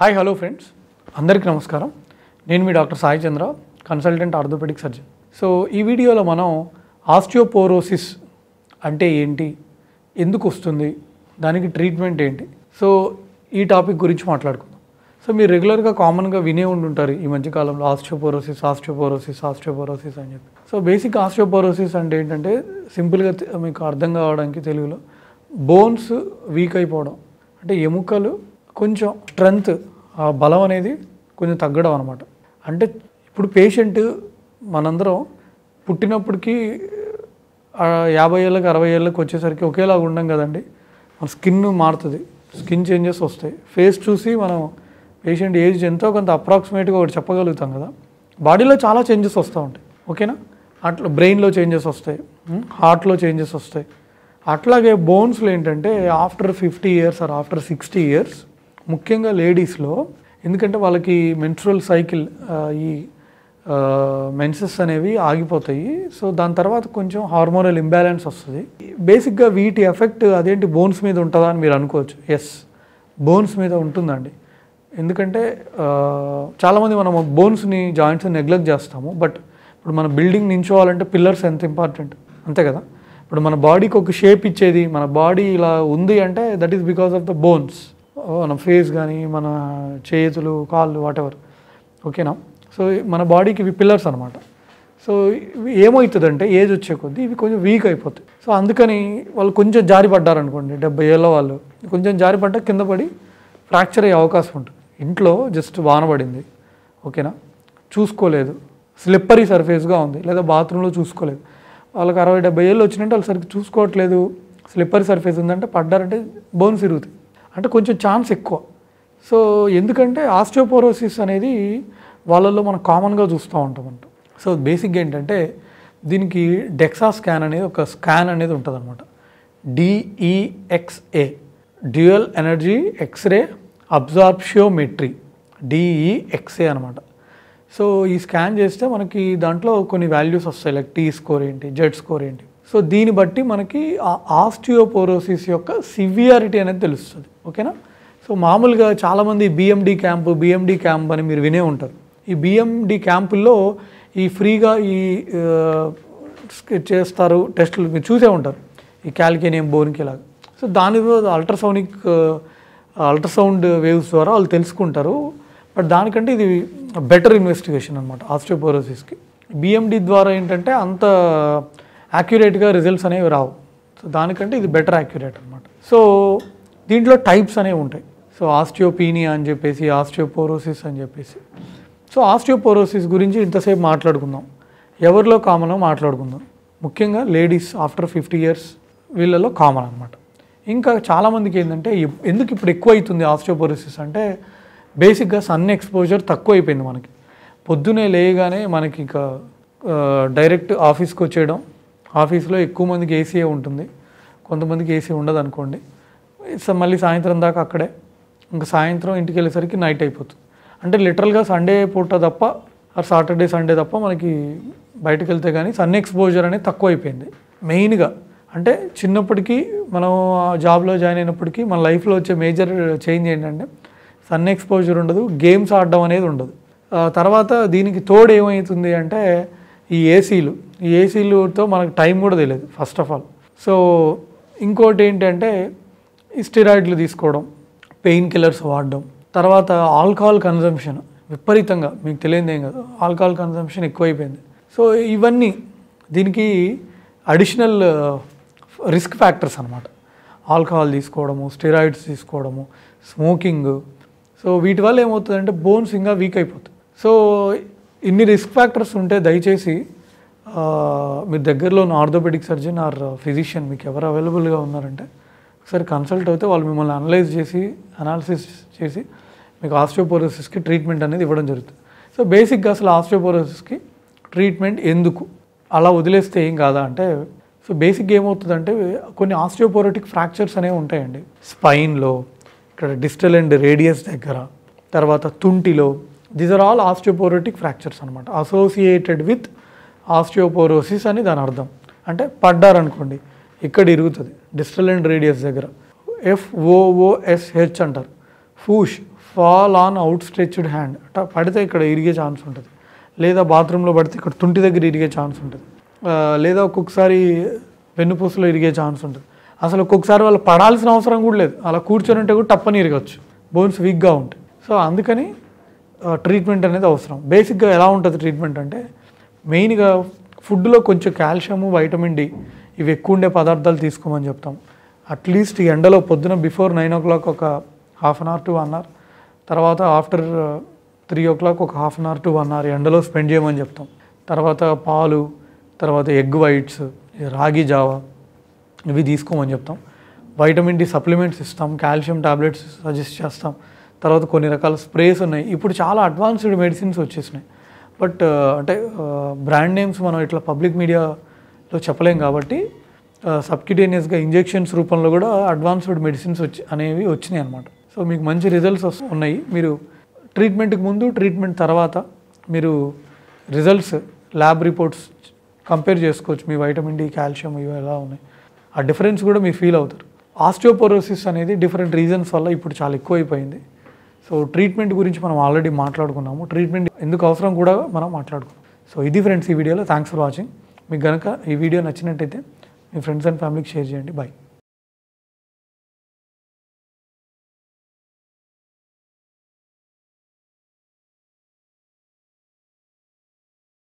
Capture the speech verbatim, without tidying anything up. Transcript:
Hi, hello friends. Andariki namaskaram. Nenu mi Doctor Sai Chandra, consultant orthopedic surgeon. So, ee video lo manam osteoporosis ante enti, enduku ostundi, daniki treatment enti. So, ee topic gurinchi maatladukundam. So, meer regular ga common ga vine untuntaru ee madhya kalamlo osteoporosis, osteoporosis, osteoporosis ani cheppi. So, basic osteoporosis ante entante simple ga meeku ardham kavadaniki telugulo bones weak ayipovadam ante emukalu కొంచెం strength ఆ బలం అనేది కొంచెం తగ్గడం అన్నమాట. అంటే ఇప్పుడు patient మనందరం పుట్టినప్పటికీ యాభై ఏళ్ళకి అరవై ఏళ్ళకి వచ్చేసరికి ఒకేలాగా ఉండం కదండి. మన స్కిన్ మారుతుంది, స్కిన్ చేంజెస్ వస్తాయి, ఫేస్ చూసి మనం పేషెంట్ ఏజ్ ఎంతో కొంత అప్రాక్సిమేట్గా ఒకటి చెప్పగలుగుతాం కదా. బాడీలో చాలా చేంజెస్ వస్తూ ఉంటాయి, ఓకేనా. అట్లా బ్రెయిన్లో చేంజెస్ వస్తాయి, హార్ట్లో చేంజెస్ వస్తాయి. అట్లాగే బోన్స్లో ఏంటంటే after fifty years or after sixty years ముఖ్యంగా లేడీస్లో, ఎందుకంటే వాళ్ళకి మెన్స్ట్రల్ సైకిల్ ఈ మెన్సెస్ అనేవి ఆగిపోతాయి. సో దాని తర్వాత కొంచెం హార్మోనల్ ఇంబ్యాలెన్స్ వస్తుంది. బేసిక్గా వీటి ఎఫెక్ట్ అదేంటి బోన్స్ మీద ఉంటుందా అని మీరు అనుకోవచ్చు. ఎస్, బోన్స్ మీద ఉంటుందండి. ఎందుకంటే చాలామంది మనం బోన్స్ని జాయింట్స్ని నెగ్లెక్ట్ చేస్తాము. బట్ ఇప్పుడు మన బిల్డింగ్ నించోవాలంటే పిల్లర్స్ ఎంత ఇంపార్టెంట్, అంతే కదా. ఇప్పుడు మన బాడీకి ఒక షేప్ ఇచ్చేది, మన బాడీ ఇలా ఉంది అంటే that is because of the bones. మన ఫేస్ కానీ, మన చేతులు, కాళ్ళు, వాటెవర్, ఓకేనా. సో మన బాడీకి ఇవి పిల్లర్స్ అనమాట. సో ఇవి ఏమవుతుందంటే ఏజ్ వచ్చే కొద్దీ ఇవి కొంచెం వీక్ అయిపోతాయి. సో అందుకని వాళ్ళు కొంచెం జారి పడ్డారనుకోండి, డెబ్బై ఏళ్ళ వాళ్ళు కొంచెం జారి పడ్డా కింద పడి ఫ్రాక్చర్ అయ్యే అవకాశం ఉంటుంది. ఇంట్లో జస్ట్ వానబడింది, ఓకేనా, చూసుకోలేదు, స్లిప్పరీ సర్ఫేస్గా ఉంది, లేదా బాత్రూంలో చూసుకోలేదు. వాళ్ళకి అరవై డెబ్బై ఏళ్ళు వచ్చినట్టు వాళ్ళు సరిగ్గా చూసుకోవట్లేదు, స్లిప్పరీ సర్ఫేస్ ఉందంటే పడ్డారంటే బోన్స్ ఇరుగుతాయి, అంటే కొంచెం ఛాన్స్ ఎక్కువ. సో ఎందుకంటే ఆస్టియోపోరోసిస్ అనేది వాళ్ళల్లో మనం కామన్గా చూస్తూ ఉంటాం అంట. సో బేసిక్గా ఏంటంటే దీనికి డెక్సా స్కాన్ అనేది ఒక స్కాన్ అనేది ఉంటుంది అనమాట. DEXA, dual energy x ray absorptiometry, DEXA అనమాట. సో ఈ స్కాన్ చేస్తే మనకి దాంట్లో కొన్ని వాల్యూస్ వస్తాయి, లైక్ టీ స్కోర్ ఏంటి, జెడ్ స్కోర్ ఏంటి. సో దీన్ని బట్టి మనకి ఆ ఆస్టియోపోరోసిస్ యొక్క సివియారిటీ అనేది తెలుస్తుంది, ఓకేనా. సో మామూలుగా చాలామంది బిఎండి క్యాంపు బిఎండి క్యాంప్ అని మీరు వినే ఉంటారు. ఈ బిఎండి క్యాంపుల్లో ఈ ఫ్రీగా ఈ చేస్తారు టెస్టులు, మీరు చూసే ఉంటారు, ఈ క్యాల్కేనియం బోన్కి ఇలాగా. సో దాని అల్ట్రాసౌనిక్ అల్ట్రాసౌండ్ వేవ్స్ ద్వారా వాళ్ళు తెలుసుకుంటారు. బట్ దానికంటే ఇది బెటర్ ఇన్వెస్టిగేషన్ అనమాట ఆస్టియోపోరోసిస్కి. బిఎండి ద్వారా ఏంటంటే అంత యాక్యురేట్గా రిజల్ట్స్ అనేవి రావు. సో దానికంటే ఇది బెటర్ యాక్యురేట్ అనమాట. సో దీంట్లో టైప్స్ అనేవి ఉంటాయి. సో ఆస్టియోపీనియా అని చెప్పేసి, ఆస్టియోపోరోసిస్ అని చెప్పేసి. సో ఆస్టియోపోరోసిస్ గురించి ఇంతసేపు మాట్లాడుకుందాం, ఎవరిలో కామనో మాట్లాడుకుందాం. ముఖ్యంగా లేడీస్ ఆఫ్టర్ ఫిఫ్టీ ఇయర్స్ వీళ్ళలో కామన్ అనమాట. ఇంకా చాలామందికి ఏంటంటే ఎందుకు ఇప్పుడు ఎక్కువ అవుతుంది ఆస్టియోపోరోసిస్ అంటే, బేసిక్గా సన్ ఎక్స్పోజర్ తక్కువ అయిపోయింది. మనకి పొద్దునే లేయగానే మనకి ఇక డైరెక్ట్ ఆఫీస్కి వచ్చేయడం, ఆఫీస్లో ఎక్కువ మందికి ఏసీ ఉంటుంది, కొంతమందికి ఏసీ ఉండదు అనుకోండి, మళ్ళీ సాయంత్రం దాకా అక్కడే, ఇంకా సాయంత్రం ఇంటికి వెళ్ళేసరికి నైట్ అయిపోతుంది. అంటే లిటరల్గా సండే పూట తప్ప, ఆర్ సాటర్డే సండే తప్ప మనకి బయటకు వెళ్తే కానీ సన్ ఎక్స్పోజర్ అనేది తక్కువ అయిపోయింది. మెయిన్గా అంటే చిన్నప్పటికీ మనం జాబ్లో జాయిన్ అయినప్పటికీ మన లైఫ్లో వచ్చే మేజర్ చేంజ్ ఏంటంటే సన్ ఎక్స్పోజర్ ఉండదు, గేమ్స్ ఆడడం అనేది ఉండదు. తర్వాత దీనికి తోడు ఏమవుతుంది అంటే ఈ ఏసీలు, ఈ ఏసీలతో మనకు టైం కూడా తెలియదు ఫస్ట్ ఆఫ్ ఆల్. సో ఇంకోటి ఏంటంటే ఈ స్టెరాయిడ్లు తీసుకోవడం, పెయిన్ కిల్లర్స్ వాడడం, తర్వాత ఆల్కహాల్ కన్జంప్షన్ విపరీతంగా, మీకు తెలియదు ఏం కాదు, ఆల్కహాల్ కన్జంప్షన్ ఎక్కువైపోయింది. సో ఇవన్నీ దీనికి అడిషనల్ రిస్క్ ఫ్యాక్టర్స్ అనమాట. ఆల్కహాల్ తీసుకోవడము, స్టెరాయిడ్స్ తీసుకోవడము, స్మోకింగ్. సో వీటి వల్ల ఏమవుతుందంటే బోన్స్ ఇంకా వీక్ అయిపోతుంది. సో ఇన్ని రిస్క్ ఫ్యాక్టర్స్ ఉంటే దయచేసి మీ దగ్గరలో ఉన్న ఆర్థోపెడిక్ సర్జన్ ఆర్ ఫిజిషియన్ మీకు ఎవరు అవైలబుల్గా ఉన్నారంటే ఒకసారి కన్సల్ట్ అయితే వాళ్ళు మిమ్మల్ని అనలైజ్ చేసి అనాలిసిస్ చేసి మీకు ఆస్టియోపోరోసిస్కి ట్రీట్మెంట్ అనేది ఇవ్వడం జరుగుతుంది. సో బేసిక్గా అసలు ఆస్టియోపోరోసిస్కి ట్రీట్మెంట్ ఎందుకు, అలా వదిలేస్తే ఏం కాదా అంటే, సో బేసిక్గా ఏమవుతుందంటే కొన్ని ఆస్టియోపోరోటిక్ ఫ్రాక్చర్స్ అనేవి ఉంటాయండి. స్పైన్లో, ఇక్కడ డిస్టల్ అండ్ రేడియస్ దగ్గర, తర్వాత తుంటిలో. These are all osteoporotic fractures అనమాట, అసోసియేటెడ్ విత్ ఆస్టియోపోరోసిస్ అని దాని అర్థం. అంటే పడ్డారనుకోండి ఇక్కడ ఇరుగుతుంది డిస్టల్ అండ్ రేడియస్ దగ్గర, ఎఫ్ఓఓఎస్హెచ్ అంటారు, ఫూష్, fall on outstretched hand. పడితే ఇక్కడ ఇరిగే ఛాన్స్ ఉంటుంది, లేదా బాత్రూంలో పడితే ఇక్కడ తుంటి దగ్గర ఇరిగే ఛాన్స్ ఉంటుంది, లేదా ఒక్కొక్కసారి వెన్నుపూసలో ఇరిగే ఛాన్స్ ఉంటుంది. అసలు ఒక్కొక్కసారి వాళ్ళు పడాల్సిన అవసరం కూడా లేదు, అలా కూర్చొని ఉంటే కూడా టప్పని ఇరగచ్చు, బోన్స్ వీక్గా ఉంటాయి. సో అందుకని ట్రీట్మెంట్ అనేది అవసరం. బేసిక్గా ఎలా ఉంటుంది ట్రీట్మెంట్ అంటే, మెయిన్గా ఫుడ్లో కొంచెం కాల్షియము, వైటమిన్ డి ఇవి ఎక్కువ ఉండే పదార్థాలు తీసుకోమని చెప్తాం. అట్లీస్ట్ ఎండలో పొద్దున బిఫోర్ నైన్ ఓ క్లాక్ ఒక half an hour to one hour, తర్వాత ఆఫ్టర్ త్రీ ఓ క్లాక్ ఒక half an hour to one hour ఎండలో స్పెండ్ చేయమని చెప్తాం. తర్వాత పాలు, తర్వాత ఎగ్ వైట్స్, రాగి జావా ఇవి తీసుకోమని చెప్తాం. వైటమిన్ డి సప్లిమెంట్స్ ఇస్తాం, కాల్షియం టాబ్లెట్స్ సజెస్ట్ చేస్తాం. తర్వాత కొన్ని రకాల స్ప్రేస్ ఉన్నాయి. ఇప్పుడు చాలా అడ్వాన్స్డ్ మెడిసిన్స్ వచ్చేసినాయి, బట్ అంటే బ్రాండ్ నేమ్స్ మనం ఇట్లా పబ్లిక్ మీడియాలో చెప్పలేం కాబట్టి సబ్క్యూటేనియస్గా ఇంజెక్షన్స్ రూపంలో కూడా అడ్వాన్స్డ్ మెడిసిన్స్ వచ్చి అనేవి వచ్చినాయి అన్నమాట. సో మీకు మంచి రిజల్ట్స్ వస్తూ ఉన్నాయి. మీరు ట్రీట్మెంట్కి ముందు, ట్రీట్మెంట్ తర్వాత మీరు రిజల్ట్స్, ల్యాబ్ రిపోర్ట్స్ కంపేర్ చేసుకోవచ్చు. మీ వైటమిన్ డి, కాల్షియం ఇవి ఎలా ఉన్నాయి, ఆ డిఫరెన్స్ కూడా మీరు ఫీల్ అవుతారు. ఆస్టియోపోరోసిస్ అనేది డిఫరెంట్ రీజన్స్ వల్ల ఇప్పుడు చాలా ఎక్కువైపోయింది. సో ట్రీట్మెంట్ గురించి మనం ఆల్రెడీ మాట్లాడుకున్నాము, ట్రీట్మెంట్ ఎందుకు అవసరం కూడా మనం మాట్లాడుకున్నాం. సో ఇది ఫ్రెండ్స్ ఈ వీడియోలో. Thanks for watching. మీకు కనుక ఈ వీడియో నచ్చినట్టయితే మీ ఫ్రెండ్స్ అండ్ ఫ్యామిలీకి షేర్ చేయండి. బాయ్.